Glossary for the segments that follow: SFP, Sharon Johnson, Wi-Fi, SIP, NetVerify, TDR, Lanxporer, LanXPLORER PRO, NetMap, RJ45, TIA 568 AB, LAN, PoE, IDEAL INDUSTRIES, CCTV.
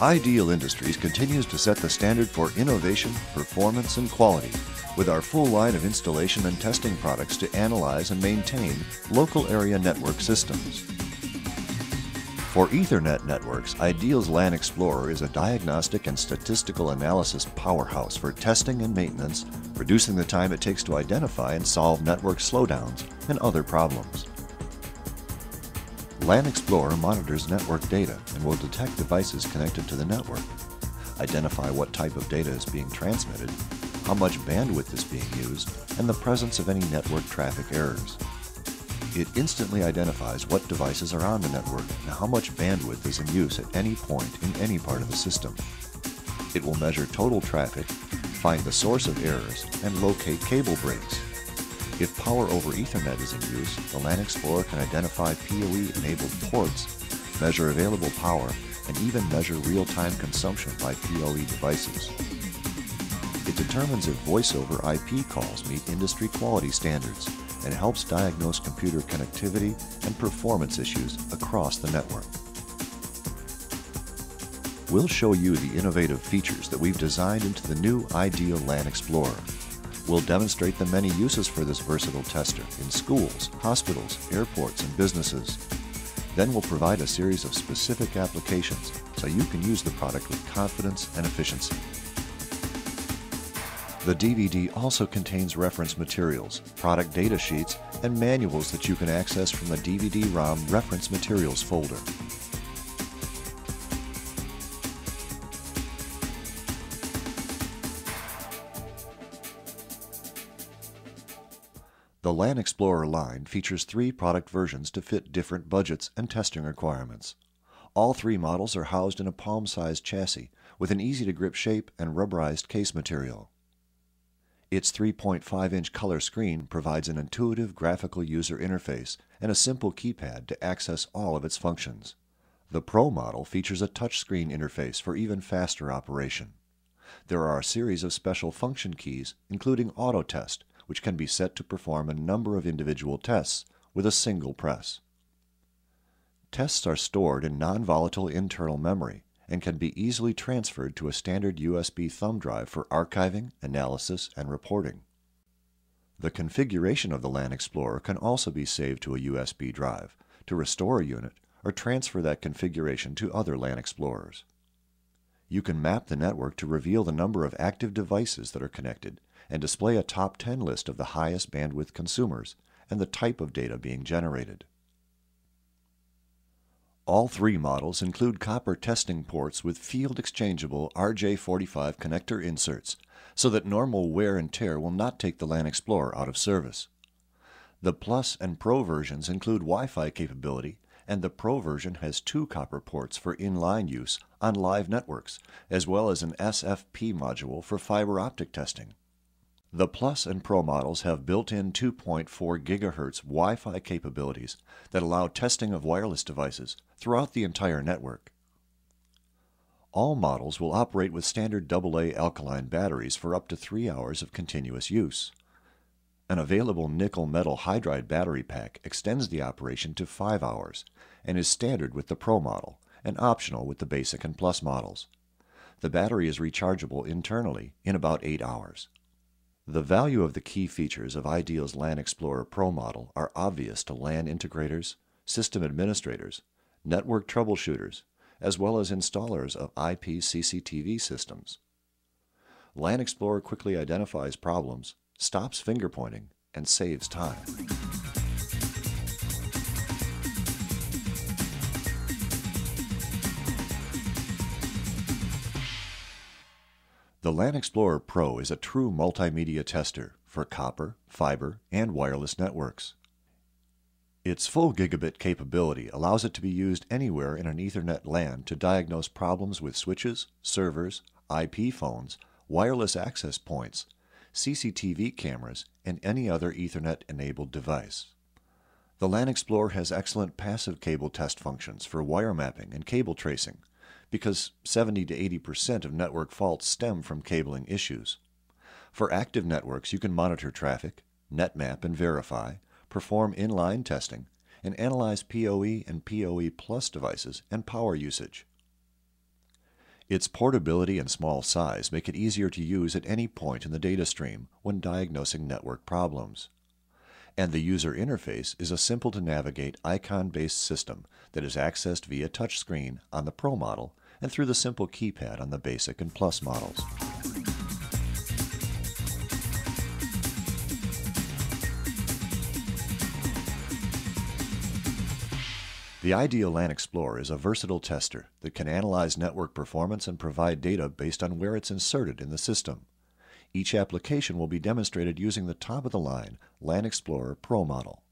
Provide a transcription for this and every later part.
Ideal Industries continues to set the standard for innovation, performance, and quality with our full line of installation and testing products to analyze and maintain local area network systems. For Ethernet networks, Ideal's LanXPLORER is a diagnostic and statistical analysis powerhouse for testing and maintenance, reducing the time it takes to identify and solve network slowdowns and other problems. LanXPLORER monitors network data and will detect devices connected to the network, identify what type of data is being transmitted, how much bandwidth is being used, and the presence of any network traffic errors. It instantly identifies what devices are on the network and how much bandwidth is in use at any point in any part of the system. It will measure total traffic, find the source of errors, and locate cable breaks. If power over Ethernet is in use, the LanXPLORER can identify PoE-enabled ports, measure available power, and even measure real-time consumption by PoE devices. It determines if voice over IP calls meet industry quality standards and helps diagnose computer connectivity and performance issues across the network. We'll show you the innovative features that we've designed into the new Ideal LanXPLORER. We'll demonstrate the many uses for this versatile tester in schools, hospitals, airports, and businesses. Then we'll provide a series of specific applications so you can use the product with confidence and efficiency. The DVD also contains reference materials, product data sheets, and manuals that you can access from the DVD-ROM Reference Materials folder. The LanXPLORER line features 3 product versions to fit different budgets and testing requirements. All 3 models are housed in a palm-sized chassis with an easy-to-grip shape and rubberized case material. Its 3.5-inch color screen provides an intuitive graphical user interface and a simple keypad to access all of its functions. The Pro model features a touchscreen interface for even faster operation. There are a series of special function keys, including Auto Test, which can be set to perform a number of individual tests with a single press. Tests are stored in non-volatile internal memory and can be easily transferred to a standard USB thumb drive for archiving, analysis, and reporting. The configuration of the LanXPLORER can also be saved to a USB drive to restore a unit or transfer that configuration to other LanXPLORERs. You can map the network to reveal the number of active devices that are connected and display a top 10 list of the highest bandwidth consumers and the type of data being generated. All 3 models include copper testing ports with field-exchangeable RJ45 connector inserts so that normal wear and tear will not take the LanXPLORER out of service. The Plus and Pro versions include Wi-Fi capability, and the Pro version has 2 copper ports for inline use on live networks, as well as an SFP module for fiber optic testing. The Plus and Pro models have built-in 2.4 GHz Wi-Fi capabilities that allow testing of wireless devices throughout the entire network. All models will operate with standard AA alkaline batteries for up to 3 hours of continuous use. An available nickel metal hydride battery pack extends the operation to 5 hours and is standard with the Pro model and optional with the Basic and Plus models. The battery is rechargeable internally in about 8 hours. The value of the key features of Ideal's LanXPLORER Pro model are obvious to LAN integrators, system administrators, network troubleshooters, as well as installers of IP CCTV systems. LanXPLORER quickly identifies problems, stops finger-pointing, and saves time. The LanXPLORER Pro is a true multimedia tester for copper, fiber, and wireless networks. Its full gigabit capability allows it to be used anywhere in an Ethernet LAN to diagnose problems with switches, servers, IP phones, wireless access points, CCTV cameras, and any other Ethernet-enabled device. The LanXPLORER has excellent passive cable test functions for wire mapping and cable tracing, because 70% to 80% of network faults stem from cabling issues. For active networks, you can monitor traffic, netmap and verify, perform inline testing, and analyze PoE and PoE Plus devices and power usage. Its portability and small size make it easier to use at any point in the data stream when diagnosing network problems. And the user interface is a simple-to-navigate icon-based system that is accessed via touchscreen on the Pro model and through the simple keypad on the Basic and Plus models. The ideal LanXPLORER is a versatile tester that can analyze network performance and provide data based on where it's inserted in the system. Each application will be demonstrated using the top-of-the-line LanXPLORER Pro model.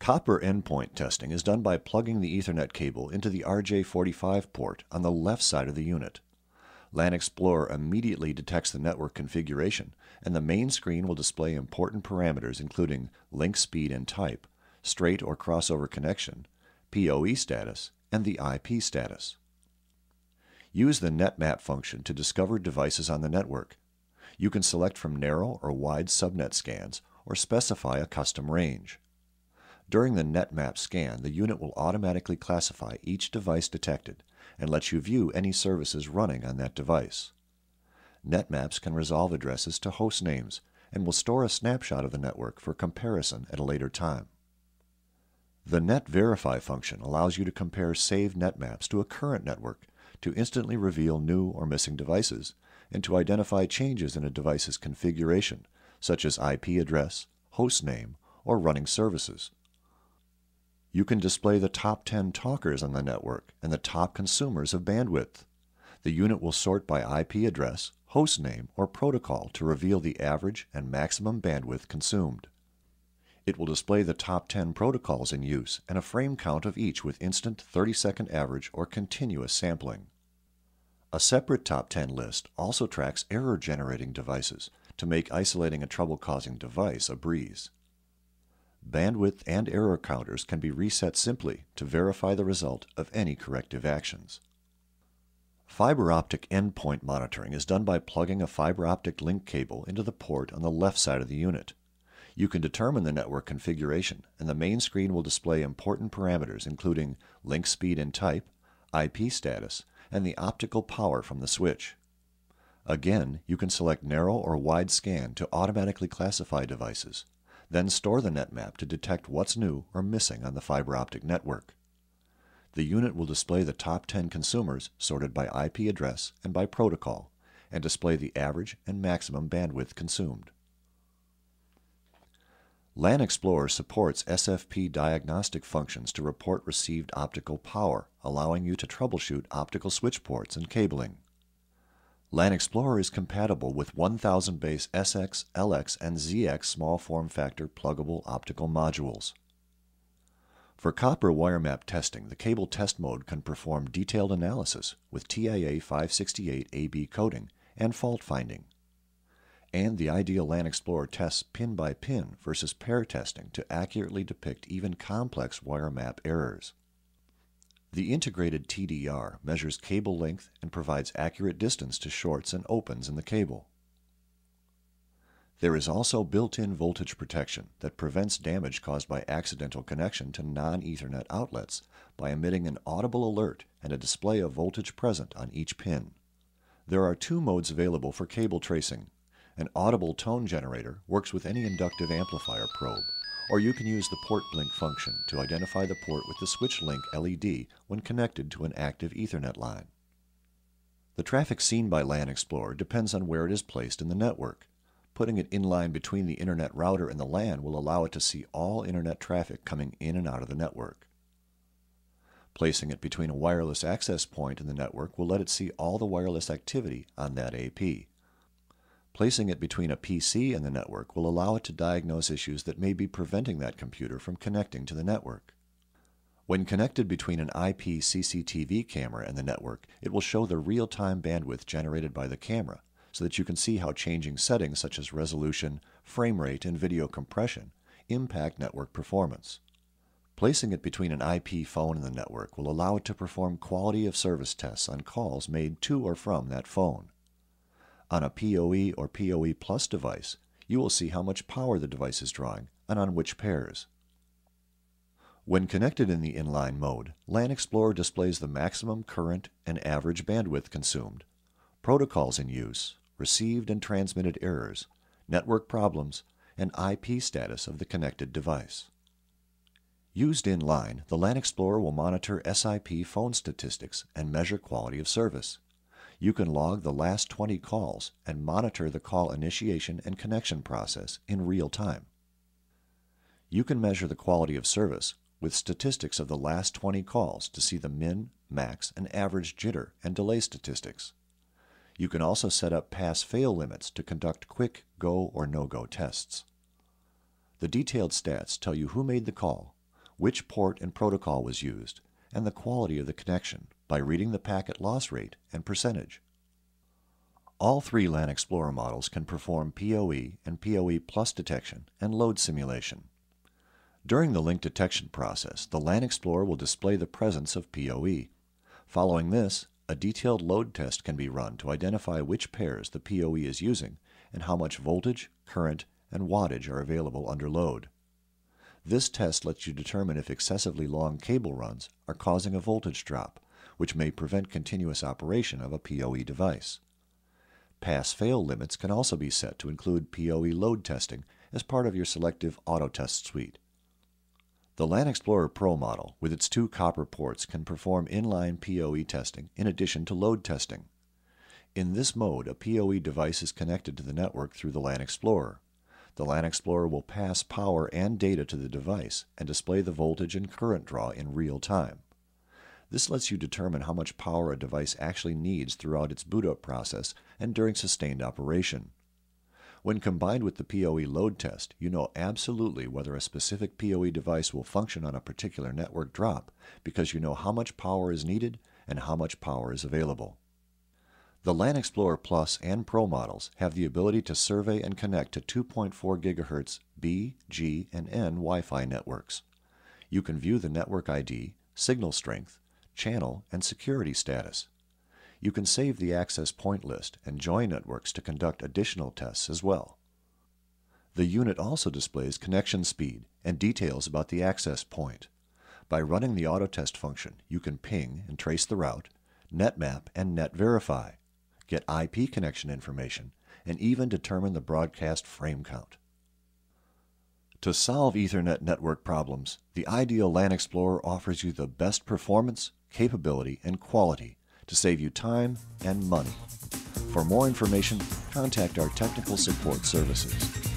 Copper endpoint testing is done by plugging the Ethernet cable into the RJ45 port on the left side of the unit. LanXPLORER immediately detects the network configuration, and the main screen will display important parameters including link speed and type, straight or crossover connection, PoE status, and the IP status. Use the NetMap function to discover devices on the network. You can select from narrow or wide subnet scans or specify a custom range. During the NetMap scan, the unit will automatically classify each device detected and let you view any services running on that device. NetMaps can resolve addresses to host names and will store a snapshot of the network for comparison at a later time. The NetVerify function allows you to compare saved netmaps to a current network to instantly reveal new or missing devices and to identify changes in a device's configuration, such as IP address, host name, or running services. You can display the top 10 talkers on the network and the top consumers of bandwidth. The unit will sort by IP address, host name, or protocol to reveal the average and maximum bandwidth consumed. It will display the top 10 protocols in use and a frame count of each with instant 30-second average or continuous sampling. A separate top 10 list also tracks error-generating devices to make isolating a trouble-causing device a breeze. Bandwidth and error counters can be reset simply to verify the result of any corrective actions. Fiber optic endpoint monitoring is done by plugging a fiber optic link cable into the port on the left side of the unit. You can determine the network configuration, and the main screen will display important parameters including link speed and type, IP status, and the optical power from the switch. Again, you can select narrow or wide scan to automatically classify devices, then store the NetMap to detect what's new or missing on the fiber optic network. The unit will display the top 10 consumers sorted by IP address and by protocol, and display the average and maximum bandwidth consumed. LanXPLORER supports SFP diagnostic functions to report received optical power, allowing you to troubleshoot optical switch ports and cabling. LanXPLORER is compatible with 1000 base SX, LX, and ZX small form factor pluggable optical modules. For copper wire map testing, the cable test mode can perform detailed analysis with TIA 568 AB coding and fault finding. And the ideal LanXPLORER tests pin by pin versus pair testing to accurately depict even complex wire map errors. The integrated TDR measures cable length and provides accurate distance to shorts and opens in the cable. There is also built-in voltage protection that prevents damage caused by accidental connection to non-Ethernet outlets by emitting an audible alert and a display of voltage present on each pin. There are two modes available for cable tracing. An audible tone generator works with any inductive amplifier probe, or you can use the port blink function to identify the port with the switch link LED when connected to an active Ethernet line. The traffic seen by LanXPLORER depends on where it is placed in the network. Putting it in line between the Internet router and the LAN will allow it to see all Internet traffic coming in and out of the network. Placing it between a wireless access point and the network will let it see all the wireless activity on that AP. Placing it between a PC and the network will allow it to diagnose issues that may be preventing that computer from connecting to the network. When connected between an IP CCTV camera and the network, it will show the real-time bandwidth generated by the camera so that you can see how changing settings such as resolution, frame rate, and video compression impact network performance. Placing it between an IP phone and the network will allow it to perform quality of service tests on calls made to or from that phone. On a PoE or PoE Plus device, you will see how much power the device is drawing and on which pairs. When connected in the inline mode, LanXPLORER displays the maximum current and average bandwidth consumed, protocols in use, received and transmitted errors, network problems, and IP status of the connected device. Used in-line, the LanXPLORER will monitor SIP phone statistics and measure quality of service. You can log the last 20 calls and monitor the call initiation and connection process in real time. You can measure the quality of service with statistics of the last 20 calls to see the min, max, and average jitter and delay statistics. You can also set up pass-fail limits to conduct quick go or no-go tests. The detailed stats tell you who made the call, which port and protocol was used, and the quality of the connection by reading the packet loss rate and percentage. All three LanXPLORER models can perform PoE and PoE plus detection and load simulation. During the link detection process, the LanXPLORER will display the presence of PoE. Following this, a detailed load test can be run to identify which pairs the PoE is using and how much voltage, current, and wattage are available under load. This test lets you determine if excessively long cable runs are causing a voltage drop, which may prevent continuous operation of a PoE device. Pass-fail limits can also be set to include PoE load testing as part of your selective auto-test suite. The LanXPLORER Pro model, with its two copper ports, can perform inline PoE testing in addition to load testing. In this mode, a PoE device is connected to the network through the LanXPLORER. The LanXPLORER will pass power and data to the device and display the voltage and current draw in real time. This lets you determine how much power a device actually needs throughout its boot-up process and during sustained operation. When combined with the PoE load test, you know absolutely whether a specific PoE device will function on a particular network drop because you know how much power is needed and how much power is available. The LanXPLORER Plus and Pro models have the ability to survey and connect to 2.4 GHz B, G, and N Wi-Fi networks. You can view the network ID, signal strength, channel, and security status. You can save the access point list and join networks to conduct additional tests as well. The unit also displays connection speed and details about the access point. By running the autotest function, you can ping and trace the route, netmap and netverify, get IP connection information, and even determine the broadcast frame count. To solve Ethernet network problems, the ideal LanXPLORER offers you the best performance, capability, and quality to save you time and money. For more information, contact our technical support services.